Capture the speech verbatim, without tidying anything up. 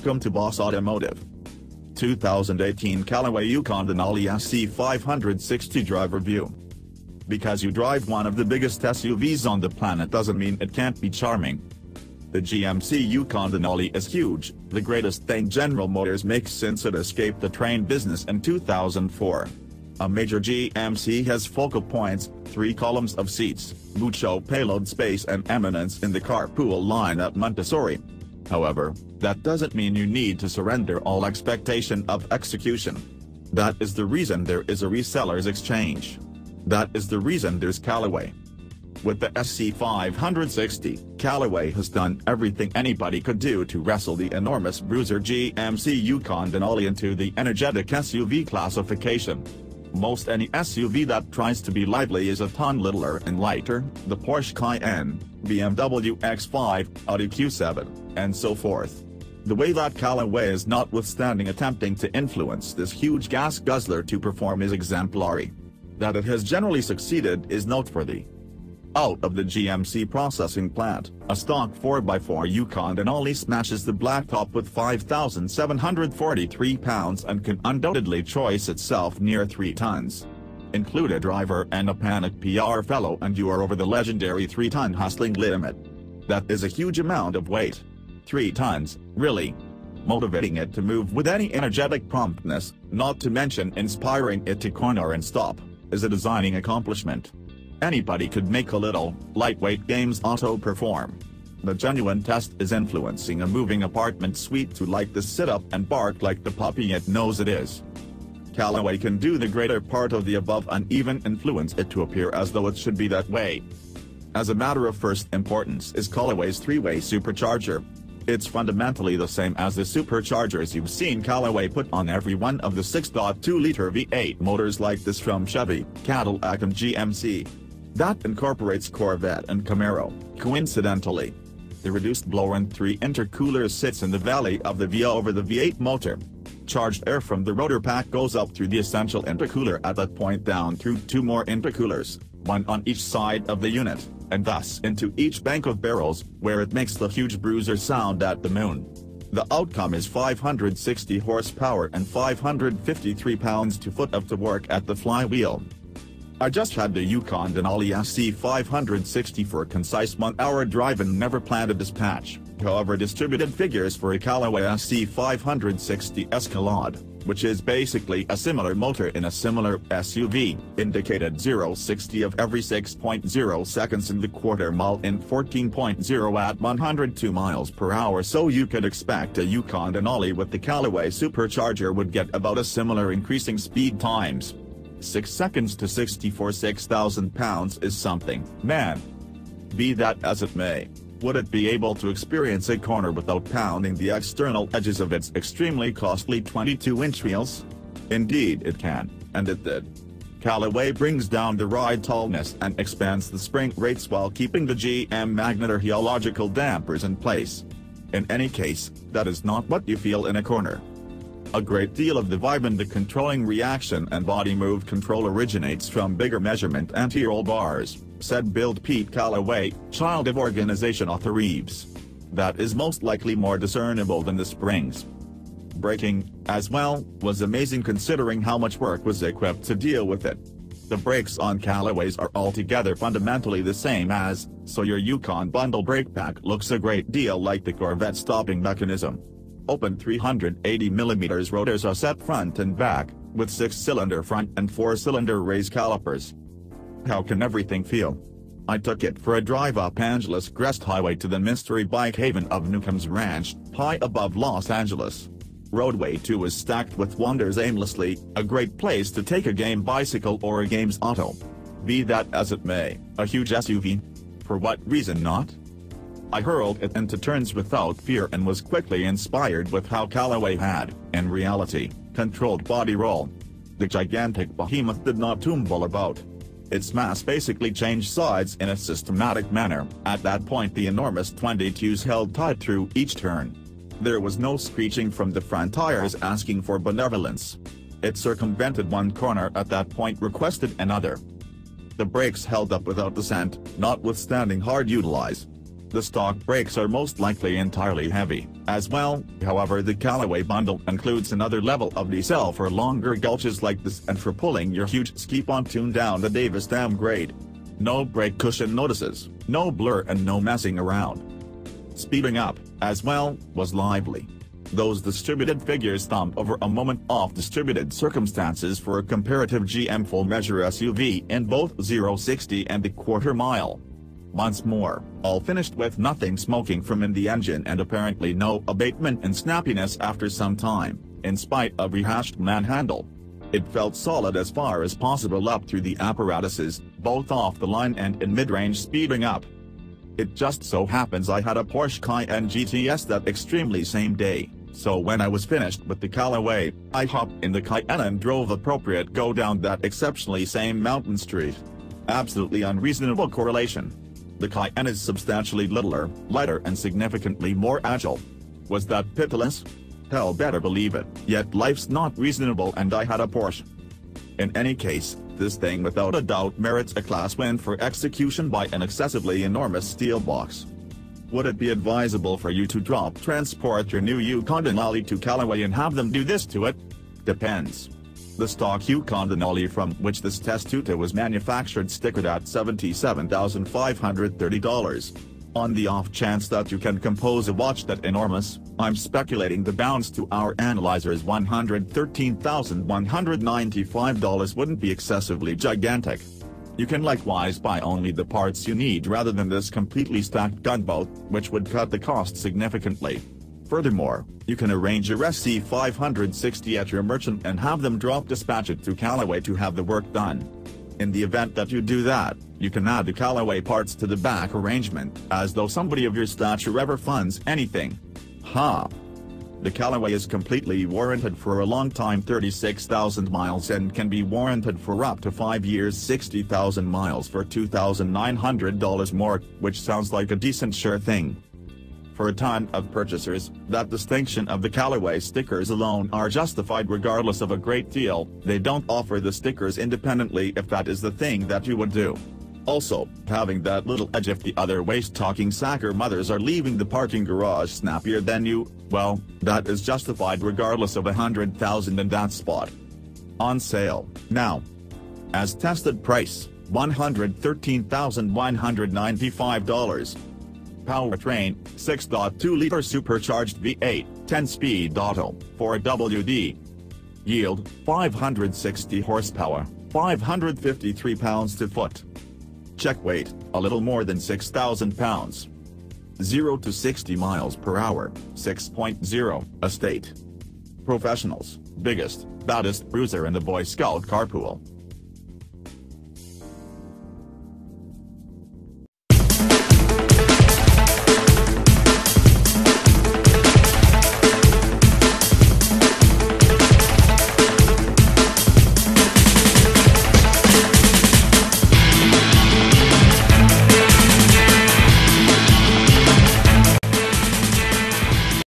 Welcome to Bos Automotive. two thousand eighteen Callaway Yukon Denali S C five sixty Drive Review. Because you drive one of the biggest S U Vs on the planet doesn't mean it can't be charming. The G M C Yukon Denali is huge, the greatest thing General Motors makes since it escaped the train business in two thousand four. A major G M C has focal points, three columns of seats, mucho payload space and eminence in the carpool line at Montessori. However, that doesn't mean you need to surrender all expectation of execution. That is the reason there is a reseller's exchange. That is the reason there's Callaway. With the S C five sixty, Callaway has done everything anybody could do to wrestle the enormous bruiser G M C Yukon Denali into the energetic S U V classification. Most any S U V that tries to be lively is a ton littler and lighter, the Porsche Cayenne, B M W X five, Audi Q seven, and so forth. The way that Callaway is notwithstanding attempting to influence this huge gas guzzler to perform is exemplary. That it has generally succeeded is noteworthy. Out of the G M C processing plant, a stock four by four Yukon Denali smashes the blacktop with five thousand seven hundred forty-three pounds and can undoubtedly choice itself near three tons. Include a driver and a panic P R fellow and you are over the legendary three ton hustling limit. That is a huge amount of weight. Three tons, really. Motivating it to move with any energetic promptness, not to mention inspiring it to corner and stop, is a designing accomplishment. Anybody could make a little, lightweight games auto perform. The genuine test is influencing a moving apartment suite to like the sit up and bark like the puppy it knows it is. Callaway can do the greater part of the above and even influence it to appear as though it should be that way. As a matter of first importance is Callaway's three-way supercharger. It's fundamentally the same as the superchargers you've seen Callaway put on every one of the six point two liter V eight motors like this from Chevy, Cadillac and G M C. That incorporates Corvette and Camaro, coincidentally. The reduced blower and three intercoolers sits in the valley of the V over the V eight motor. Charged air from the rotor pack goes up through the essential intercooler at that point down through two more intercoolers, one on each side of the unit, and thus into each bank of barrels, where it makes the huge bruiser sound at the moon. The outcome is five hundred sixty horsepower and five hundred fifty-three pounds-to-foot of torque at the flywheel. I just had the Yukon Denali S C five sixty for a concise one hour drive and never planned a dispatch, however distributed figures for a Callaway S C five sixty Escalade, which is basically a similar motor in a similar S U V, indicated zero to sixty of every six point zero seconds in the quarter mile and fourteen point zero at one hundred two miles per hour, so you could expect a Yukon Denali with the Callaway supercharger would get about a similar increasing speed times. six seconds to sixty-four six thousand pounds is something, man. Be that as it may, would it be able to experience a corner without pounding the external edges of its extremely costly twenty-two inch wheels? Indeed it can, and it did. Callaway brings down the ride tallness and expands the spring rates while keeping the G M magnet archaeological dampers in place. In any case, that is not what you feel in a corner. A great deal of the vibe and the controlling reaction and body move control originates from bigger measurement anti-roll bars, said build Pete Callaway, child of organization author Reeves. That is most likely more discernible than the springs. Braking, as well, was amazing considering how much work was equipped to deal with it. The brakes on Callaways are altogether fundamentally the same as, so your Yukon bundle brake pack looks a great deal like the Corvette stopping mechanism. Open three hundred eighty millimeter rotors are set front and back, with six cylinder front and four cylinder raised calipers. How can everything feel? I took it for a drive up Angeles Crest Highway to the mystery bike haven of Newcomb's Ranch, high above Los Angeles. Roadway two is stacked with wonders aimlessly, a great place to take a game bicycle or a game's auto. Be that as it may, a huge S U V? For what reason not? I hurled it into turns without fear and was quickly inspired with how Callaway had, in reality, controlled body roll. The gigantic behemoth did not tumble about. Its mass basically changed sides in a systematic manner. At that point the enormous twenty-twos held tight through each turn. There was no screeching from the front tires asking for benevolence. It circumvented one corner at that point requested another. The brakes held up without dissent, notwithstanding hard utilize. The stock brakes are most likely entirely heavy, as well. However, the Callaway bundle includes another level of detail for longer gulches like this and for pulling your huge ski pontoon down the Davis Dam grade. No brake cushion notices, no blur and no messing around. Speeding up, as well, was lively. Those distributed figures thumb over a moment off distributed circumstances for a comparative G M full measure S U V in both zero sixty and the quarter mile. Once more, all finished with nothing smoking from in the engine and apparently no abatement in snappiness after some time, in spite of rehashed manhandle. It felt solid as far as possible up through the apparatuses, both off the line and in mid-range speeding up. It just so happens I had a Porsche Cayenne G T S that extremely same day, so when I was finished with the Callaway, I hopped in the Cayenne and drove appropriate go down that exceptionally same mountain street. Absolutely unreasonable correlation. The Cayenne is substantially littler, lighter and significantly more agile. Was that pitiless? Hell, better believe it, yet life's not reasonable and I had a Porsche. In any case, this thing without a doubt merits a class win for execution by an excessively enormous steel box. Would it be advisable for you to drop transport your new Yukon Denali to Callaway and have them do this to it? Depends. The stock Yukon Denali from which this Testuta was manufactured stickered at seventy-seven thousand five hundred thirty dollars. On the off chance that you can compose a watch that enormous, I'm speculating the bounds to our analyzer's one hundred thirteen thousand one hundred ninety-five dollars wouldn't be excessively gigantic. You can likewise buy only the parts you need rather than this completely stacked gunboat, which would cut the cost significantly. Furthermore, you can arrange your S C five sixty at your merchant and have them drop dispatch it through Callaway to have the work done. In the event that you do that, you can add the Callaway parts to the back arrangement, as though somebody of your stature ever funds anything. Ha! The Callaway is completely warranted for a long time thirty-six thousand miles and can be warranted for up to five years sixty thousand miles for two thousand nine hundred dollars more, which sounds like a decent sure thing. For a ton of purchasers, that distinction of the Callaway stickers alone are justified regardless of a great deal. They don't offer the stickers independently if that is the thing that you would do. Also, having that little edge if the other waste-talking sacker mothers are leaving the parking garage snappier than you, well, that is justified regardless of a hundred thousand in that spot. On sale, now. As tested price, one hundred thirteen thousand one hundred ninety-five dollars. Powertrain, six point two liter supercharged V eight, ten speed auto, four W D. Yield, five hundred sixty horsepower, five hundred fifty-three pounds to foot. Check weight, a little more than six thousand pounds. zero to sixty miles per hour, six point zero, estate. Professionals, biggest, baddest bruiser in the Boy Scout carpool.